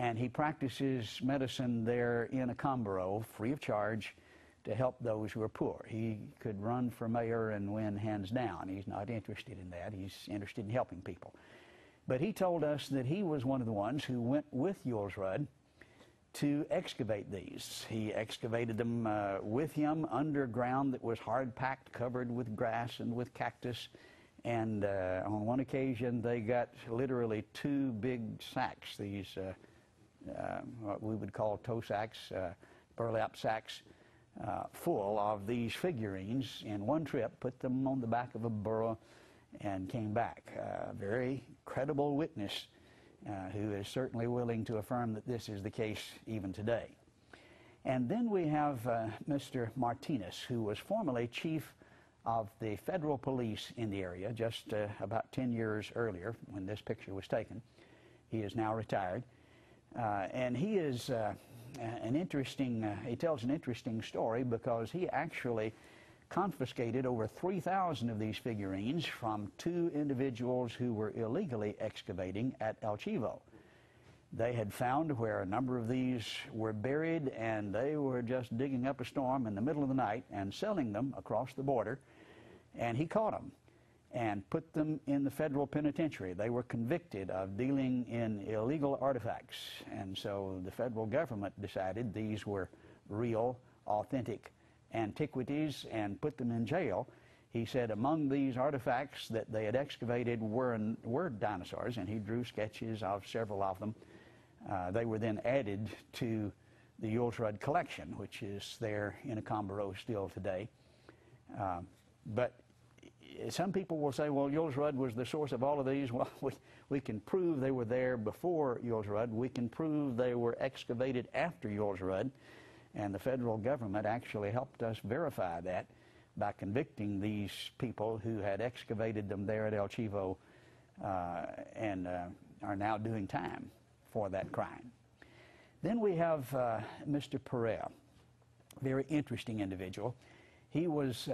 and he practices medicine there in Acambaro, free of charge, to help those who are poor. He could run for mayor and win hands down. He's not interested in that. He's interested in helping people. But he told us that he was one of the ones who went with Julsrud to excavate these. He excavated them with him underground that was hard-packed, covered with grass and with cactus. And on one occasion, they got literally two big sacks, these what we would call toe sacks, burlap sacks, full of these figurines in one trip, put them on the back of a burro, and came back. A very credible witness who is certainly willing to affirm that this is the case even today. And then we have Mr. Martinez, who was formerly chief of the federal police in the area just about 10 years earlier when this picture was taken. He is now retired. And he is an interesting, he tells an interesting story because he actually confiscated over 3,000 of these figurines from two individuals who were illegally excavating at El Chivo. They had found where a number of these were buried, and they were just digging up a storm in the middle of the night and selling them across the border. And he caught them and put them in the federal penitentiary. They were convicted of dealing in illegal artifacts, and so the federal government decided these were real, authentic antiquities and put them in jail. He said among these artifacts that they had excavated were dinosaurs, and he drew sketches of several of them. They were then added to the Julsrud collection, which is there in Acambaro still today. But some people will say, well, Julsrud was the source of all of these. Well, we can prove they were there before Julsrud. We can prove they were excavated after Julsrud. And the federal government actually helped us verify that by convicting these people who had excavated them there at El Chivo and are now doing time for that crime. Then we have Mr. Perel, very interesting individual. He was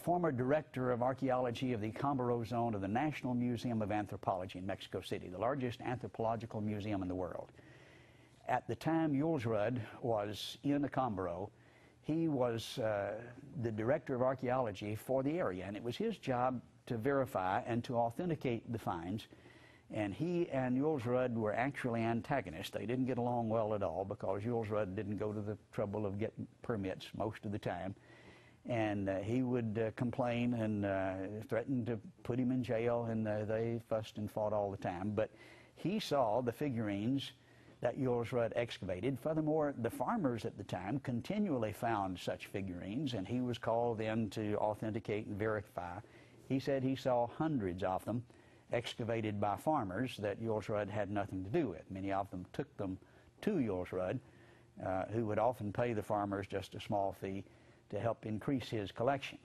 former director of archaeology of the Acambaro Zone of the National Museum of Anthropology in Mexico City, the largest anthropological museum in the world. At the time Julsrud was in Acambaro, he was the director of archaeology for the area, and it was his job to verify and to authenticate the finds. And he and Julsrud were actually antagonists. They didn't get along well at all because Julsrud didn't go to the trouble of getting permits most of the time. And he would complain and threaten to put him in jail, and they fussed and fought all the time. But he saw the figurines that Julsrud excavated. Furthermore, the farmers at the time continually found such figurines, and he was called in to authenticate and verify. He said he saw hundreds of them excavated by farmers that Julsrud had nothing to do with. Many of them took them to Julsrud, who would often pay the farmers just a small fee to help increase his collection.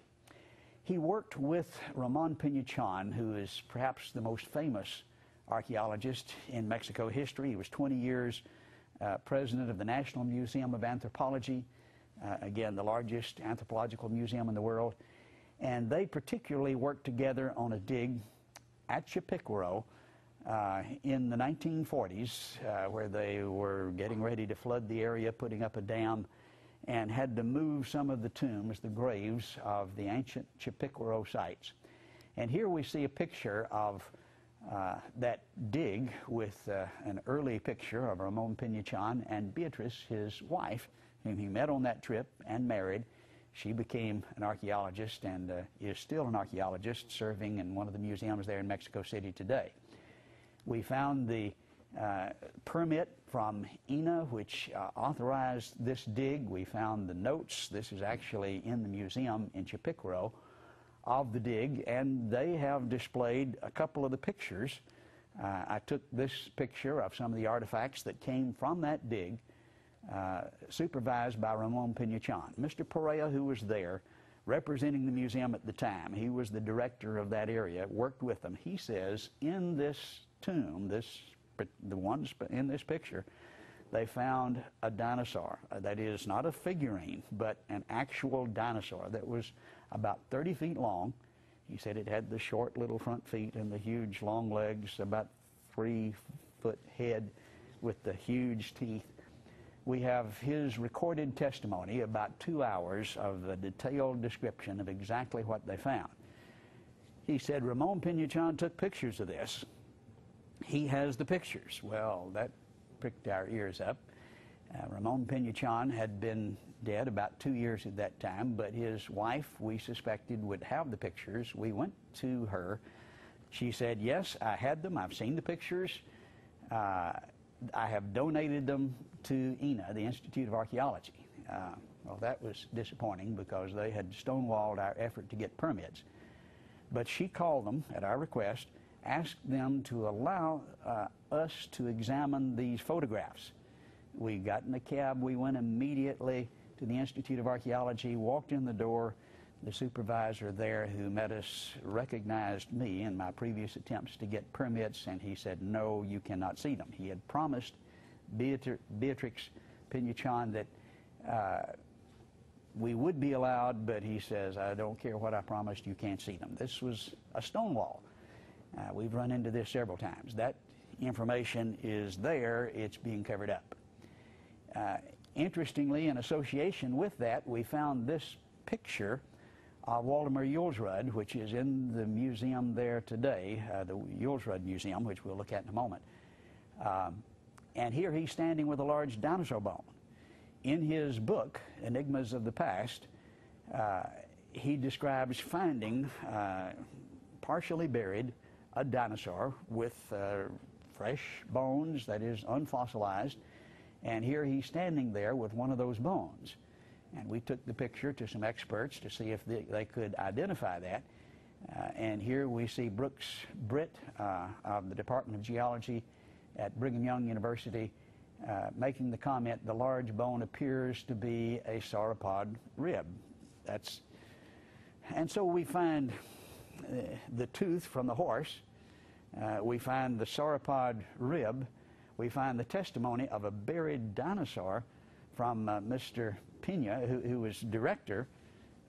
He worked with Ramón Piña Chan, who is perhaps the most famous archaeologist in Mexico history. He was 20 years president of the National Museum of Anthropology, again, the largest anthropological museum in the world. And they particularly worked together on a dig at Chupicuaro in the 1940s, where they were getting ready to flood the area, putting up a dam, and had to move some of the tombs, the graves of the ancient Chupicuaro sites. And here we see a picture of that dig with an early picture of Ramon Piña Chan and Beatriz, his wife, whom he met on that trip and married. She became an archaeologist and is still an archaeologist serving in one of the museums there in Mexico City today. We found the permit from INAH, which authorized this dig. We found the notes. This is actually in the museum in Chupicuaro, of the dig, and they have displayed a couple of the pictures. I took this picture of some of the artifacts that came from that dig, supervised by Ramon Piña Chan. Mr. Perea, who was there representing the museum at the time, he was the director of that area, worked with them. He says in this tomb, the ones in this picture, they found a dinosaur. That is, not a figurine, but an actual dinosaur that was about 30 feet long. He said it had the short little front feet and the huge long legs, about 3-foot head, with the huge teeth. We have his recorded testimony, about 2 hours of the detailed description of exactly what they found. He said, Ramón Piña Chan took pictures of this. He has the pictures. Well, that pricked our ears up. Ramón Piña Chan had been dead about 2 years at that time, but his wife, we suspected, would have the pictures. We went to her. She said, yes, I had them. I've seen the pictures. I have donated them to INAH, the Institute of Archaeology. Well, that was disappointing because they had stonewalled our effort to get permits. But she called them at our request, asked them to allow us to examine these photographs. We got in the cab, we went immediately to the Institute of Archaeology, walked in the door. The supervisor there who met us recognized me in my previous attempts to get permits, and he said, no, you cannot see them. He had promised Beatriz Piña Chan that we would be allowed, but he says, I don't care what I promised, you can't see them. This was a stonewall. We've run into this several times. That information is there, it's being covered up. Interestingly, in association with that, we found this picture of Waldemar Julsrud, which is in the museum there today, the Julsrud Museum, which we'll look at in a moment. And here he's standing with a large dinosaur bone. In his book, Enigmas of the Past, he describes finding, partially buried, a dinosaur with fresh bones, that is, unfossilized. And here he's standing there with one of those bones. And we took the picture to some experts to see if they could identify that. And here we see Brooks Britt of the Department of Geology at Brigham Young University making the comment, the large bone appears to be a sauropod rib. And so we find the tooth from the horse, we find the sauropod rib, we find the testimony of a buried dinosaur from Mr. Pena, who was director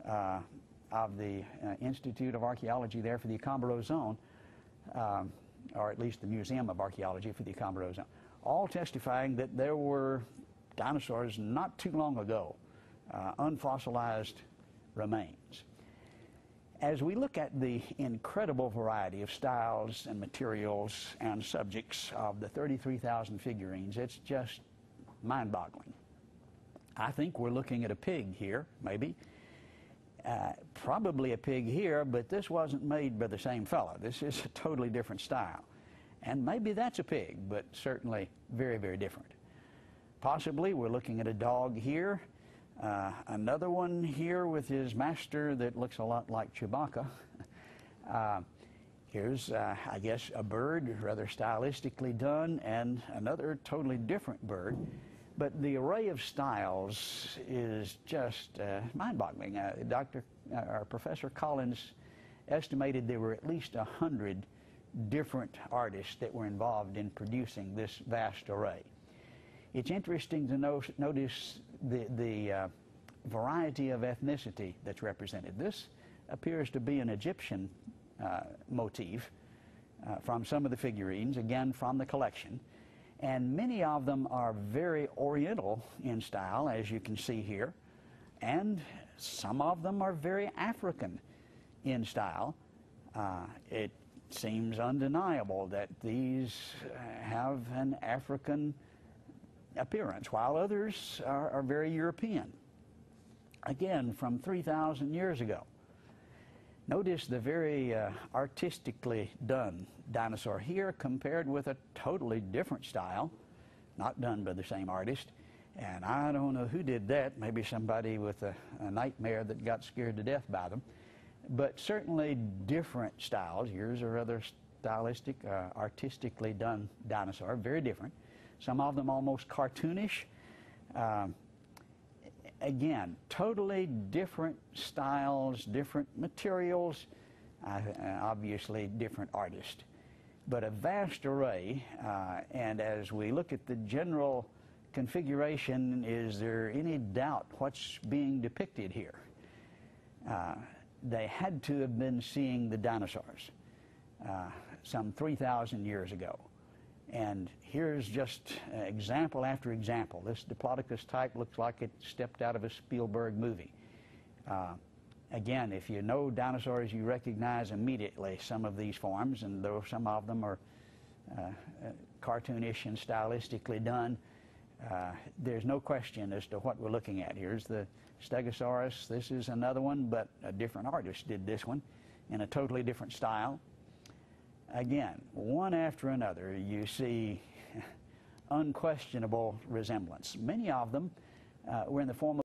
of the Institute of Archaeology there for the Acambaro Zone, or at least the Museum of Archaeology for the Acambaro Zone, all testifying that there were dinosaurs not too long ago, unfossilized remains. As we look at the incredible variety of styles and materials and subjects of the 33,000 figurines, it's just mind-boggling. I think we're looking at a pig here, maybe. Probably a pig here, but this wasn't made by the same fellow. This is a totally different style. And maybe that's a pig, but certainly very, very different. Possibly we're looking at a dog here. Another one here with his master that looks a lot like Chewbacca. Here's, I guess, a bird, rather stylistically done, and another totally different bird. But the array of styles is just mind-boggling. Professor Collins estimated there were at least 100 different artists that were involved in producing this vast array. It's interesting to notice the variety of ethnicity that's represented. This appears to be an Egyptian motif from some of the figurines, again from the collection. And many of them are very Oriental in style, as you can see here. And some of them are very African in style. It seems undeniable that these have an African appearance, while others are very European. Again, from 3,000 years ago. Notice the very artistically done dinosaur here compared with a totally different style, not done by the same artist. And I don't know who did that, maybe somebody with a nightmare that got scared to death by them. But certainly different styles. Here's a rather stylistic, artistically done dinosaur, very different. Some of them almost cartoonish. Again, totally different styles, different materials, obviously different artists, but a vast array. And as we look at the general configuration, is there any doubt what's being depicted here? They had to have been seeing the dinosaurs some 3,000 years ago. And here's just example after example. This Diplodocus type looks like it stepped out of a Spielberg movie. Again, if you know dinosaurs, you recognize immediately some of these forms, and though some of them are cartoonish and stylistically done, there's no question as to what we're looking at. Here's the Stegosaurus. This is another one, but a different artist did this one in a totally different style. Again, one after another, you see unquestionable resemblance. Many of them were in the form of